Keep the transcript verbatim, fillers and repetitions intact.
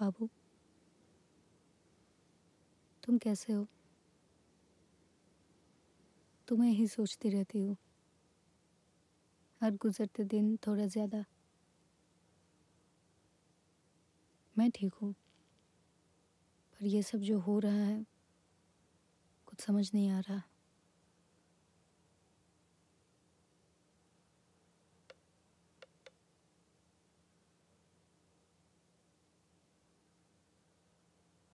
बाबू, तुम कैसे हो? तुम्हें ही सोचती रहती हूँ, हर गुजरते दिन थोड़ा ज़्यादा। मैं ठीक हूँ, पर ये सब जो हो रहा है कुछ समझ नहीं आ रहा।